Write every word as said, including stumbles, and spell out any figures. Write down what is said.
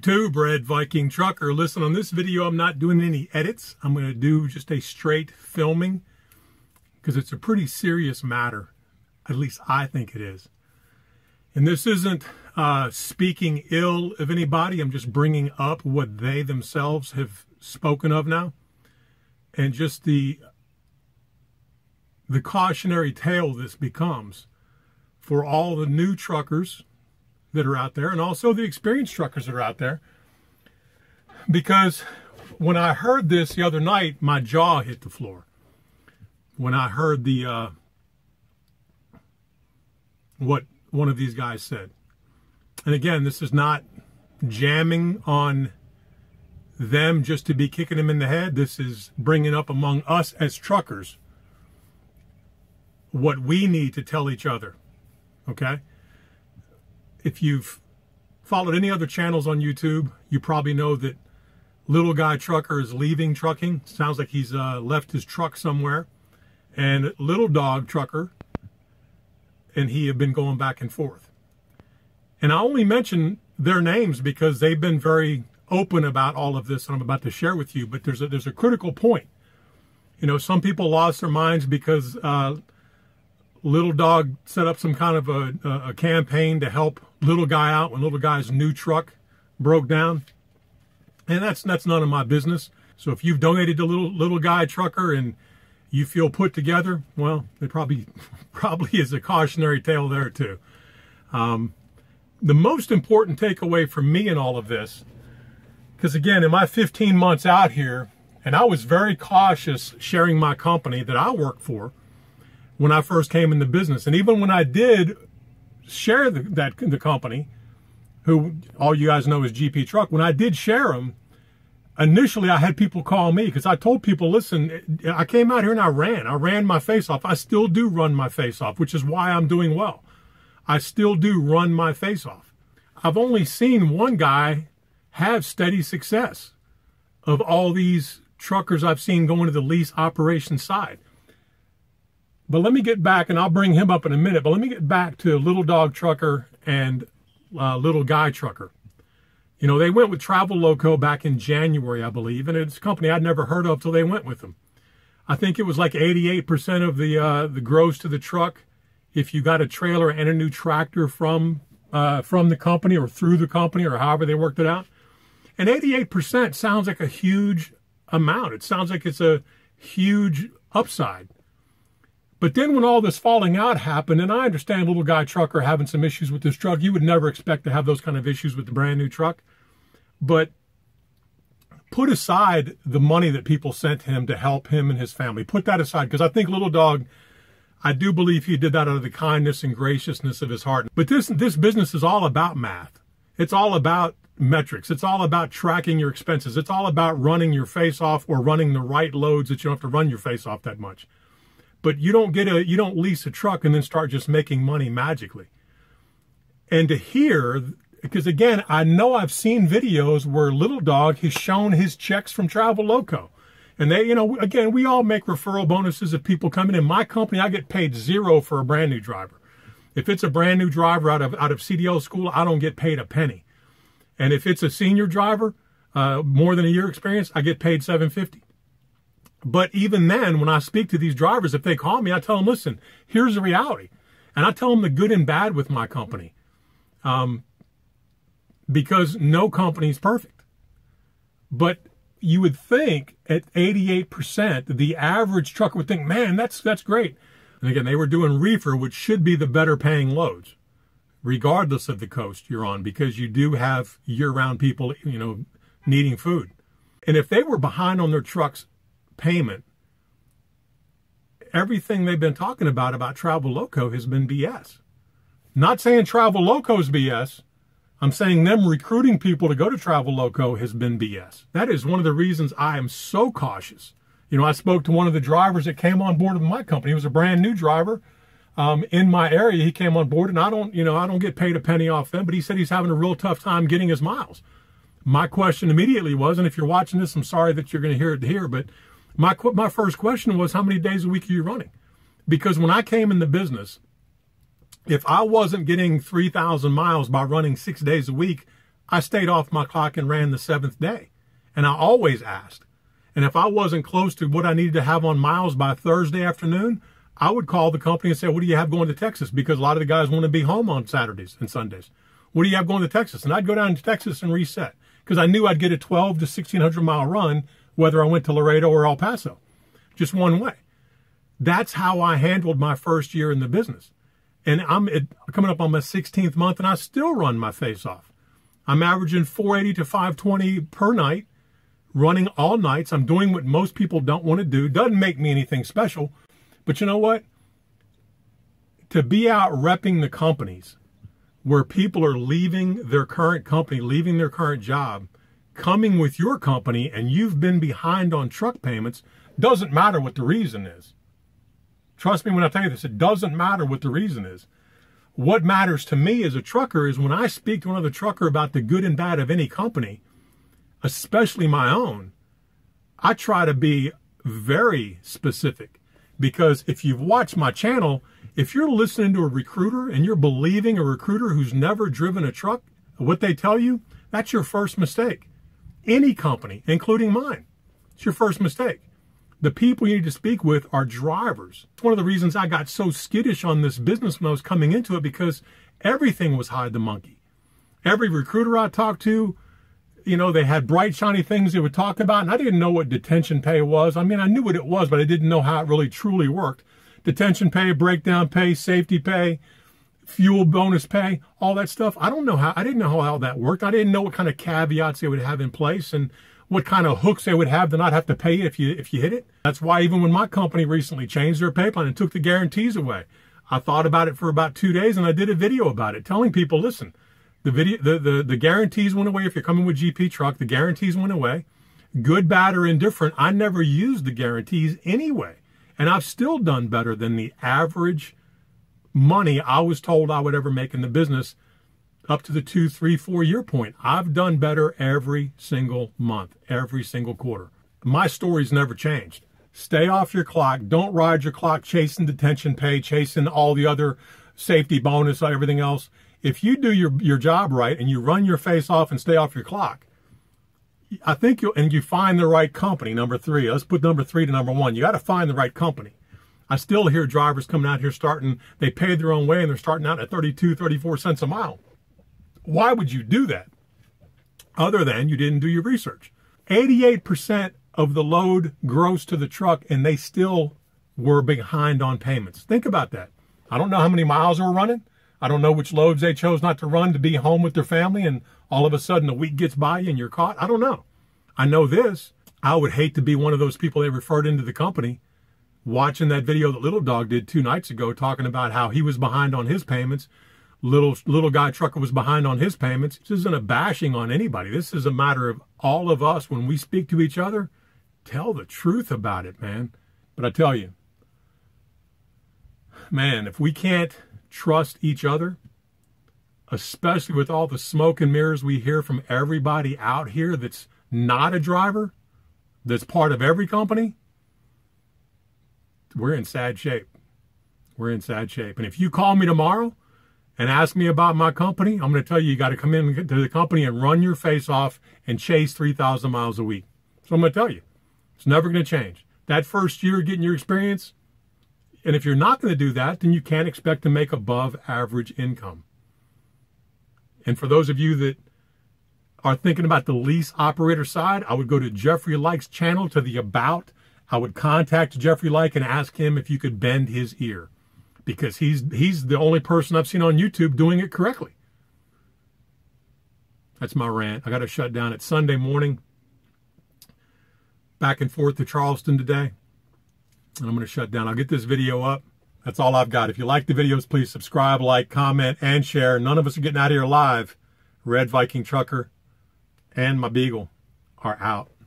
YouTube, Red Viking Trucker. Listen, on this video, I'm not doing any edits. I'm going to do just a straight filming because it's a pretty serious matter. At least I think it is. And this isn't uh, speaking ill of anybody. I'm just bringing up what they themselves have spoken of now. And just the, the cautionary tale this becomes for all the new truckers that are out there, and also the experienced truckers that are out there. Because when I heard this the other night, my jaw hit the floor. When I heard the uh, what one of these guys said. And again, this is not jamming on them just to be kicking them in the head. This is bringing up among us as truckers what we need to tell each other, okay? If you've followed any other channels on YouTube, you probably know that Little Guy Trucker is leaving trucking. Sounds like he's uh, left his truck somewhere. And Little Dog Trucker and he have been going back and forth. And I only mention their names because they've been very open about all of this that I'm about to share with you. But there's a, there's a critical point. You know, some people lost their minds because uh, Little Dog set up some kind of a, a campaign to help Little Guy out when Little Guy's new truck broke down. And that's that's none of my business. So if you've donated to Little, little Guy Trucker and you feel put together, well, there probably probably is a cautionary tale there too. Um, the most important takeaway for me in all of this, because again, in my fifteen months out here, and I was very cautious sharing my company that I work for when I first came into business. And even when I did share the, that, the company, who all you guys know is G P Truck, when I did share them, initially I had people call me because I told people, listen, I came out here and I ran. I ran my face off. I still do run my face off, which is why I'm doing well. I still do run my face off. I've only seen one guy have steady success of all these truckers I've seen going to the lease operation side. But let me get back, and I'll bring him up in a minute, but let me get back to Little Dog Trucker and uh, Little Guy Trucker. You know, they went with Travel Loco back in January, I believe, and it's a company I'd never heard of till they went with them. I think it was like eighty-eight percent of the uh, the gross to the truck if you got a trailer and a new tractor from, uh, from the company or through the company or however they worked it out. And eighty-eight percent sounds like a huge amount. It sounds like it's a huge upside. But then when all this falling out happened, and I understand Little Guy Trucker having some issues with this truck. You would never expect to have those kind of issues with the brand new truck. But put aside the money that people sent him to help him and his family. Put that aside, because I think Little Dog, I do believe he did that out of the kindness and graciousness of his heart. But this, this business is all about math. It's all about metrics. It's all about tracking your expenses. It's all about running your face off or running the right loads that you don't have to run your face off that much. But you don't get a, you don't lease a truck and then start just making money magically. And to hear, because again, I know I've seen videos where Little Dog has shown his checks from Travel Loco. And they, you know, again, we all make referral bonuses if people come in. In my company, I get paid zero for a brand new driver. If it's a brand new driver out of, out of C D L school, I don't get paid a penny. And if it's a senior driver, uh, more than a year experience, I get paid seven fifty. But even then, when I speak to these drivers, if they call me, I tell them, listen, here's the reality. And I tell them the good and bad with my company. Um, because no company is perfect. But you would think at eighty-eight percent, the average trucker would think, man, that's, that's great. And again, they were doing reefer, which should be the better paying loads, regardless of the coast you're on, because you do have year-round people, you know, needing food. And if they were behind on their trucks, payment, everything they've been talking about about Travel Loco has been B S. Not saying Travel Loco's B S. I'm saying them recruiting people to go to Travel Loco has been B S. That is one of the reasons I am so cautious. You know, I spoke to one of the drivers that came on board with my company. He was a brand new driver um, in my area. He came on board, and I don't, you know, I don't get paid a penny off them. But he said he's having a real tough time getting his miles. My question immediately was, and if you're watching this, I'm sorry that you're going to hear it here, but My, my first question was, how many days a week are you running? Because when I came in the business, if I wasn't getting three thousand miles by running six days a week, I stayed off my clock and ran the seventh day. And I always asked. And if I wasn't close to what I needed to have on miles by Thursday afternoon, I would call the company and say, what do you have going to Texas? Because a lot of the guys want to be home on Saturdays and Sundays. What do you have going to Texas? And I'd go down to Texas and reset, because I knew I'd get a twelve to sixteen hundred mile run, whether I went to Laredo or El Paso, just one way. That's how I handled my first year in the business. And I'm coming up on my sixteenth month, and I still run my face off. I'm averaging four eighty to five twenty per night, running all nights. I'm doing what most people don't want to do. Doesn't make me anything special. But you know what? To be out repping the companies where people are leaving their current company, leaving their current job, coming with your company, and you've been behind on truck payments, doesn't matter what the reason is. Trust me when I tell you this, it doesn't matter what the reason is. What matters to me as a trucker is when I speak to another trucker about the good and bad of any company, especially my own, I try to be very specific. Because if you've watched my channel, if you're listening to a recruiter and you're believing a recruiter who's never driven a truck, what they tell you, that's your first mistake. Any company, including mine, it's your first mistake. The people you need to speak with are drivers. It's one of the reasons I got so skittish on this business when I was coming into it, because everything was hide the monkey. Every recruiter I talked to, you know, they had bright, shiny things they would talk about, and I didn't know what detention pay was. I mean, I knew what it was, but I didn't know how it really truly worked. Detention pay, breakdown pay, safety pay, fuel bonus pay, all that stuff. I don't know how, I didn't know how all that worked. I didn't know what kind of caveats they would have in place and what kind of hooks they would have to not have to pay if you, if you hit it. That's why even when my company recently changed their pay plan and took the guarantees away, I thought about it for about two days and I did a video about it telling people, listen, The, video, the, the, the guarantees went away. If you're coming with G P Truck, the guarantees went away. Good, bad, or indifferent, I never used the guarantees anyway. And I've still done better than the average money I was told I would ever make in the business up to the two, three, four year point. I've done better every single month, every single quarter. My story's never changed. Stay off your clock. Don't ride your clock chasing detention pay, chasing all the other safety bonus, everything else. If you do your, your job right and you run your face off and stay off your clock, I think you'll, and you find the right company, number three. Let's put number three to number one. You got to find the right company. I still hear drivers coming out here starting, they pay their own way and they're starting out at thirty-two, thirty-four cents a mile. Why would you do that? Other than you didn't do your research. eighty-eight percent of the load gross to the truck and they still were behind on payments. Think about that. I don't know how many miles they were running. I don't know which loads they chose not to run to be home with their family, and all of a sudden a week gets by you and you're caught. I don't know. I know this. I would hate to be one of those people they referred into the company watching that video that Little Dog did two nights ago talking about how he was behind on his payments. Little, little guy trucker was behind on his payments. This isn't a bashing on anybody. This is a matter of all of us. When we speak to each other, tell the truth about it, man. But I tell you, man, if we can't trust each other, especially with all the smoke and mirrors we hear from everybody out here that's not a driver, that's part of every company, we're in sad shape. We're in sad shape. And if you call me tomorrow and ask me about my company, I'm going to tell you, you got to come in to the company and run your face off and chase three thousand miles a week. So I'm going to tell you, it's never going to change. That first year getting your experience, and if you're not going to do that, then you can't expect to make above average income. And for those of you that are thinking about the lease operator side, I would go to Jeffrey Likes' channel, to the About. I would contact Jeffrey Like and ask him if you could bend his ear, because he's, he's the only person I've seen on YouTube doing it correctly. That's my rant. I got to shut down. It's Sunday morning. Back and forth to Charleston today. And I'm going to shut down. I'll get this video up. That's all I've got. If you like the videos, please subscribe, like, comment, and share. None of us are getting out of here alive. Red Viking Trucker and my Beagle are out.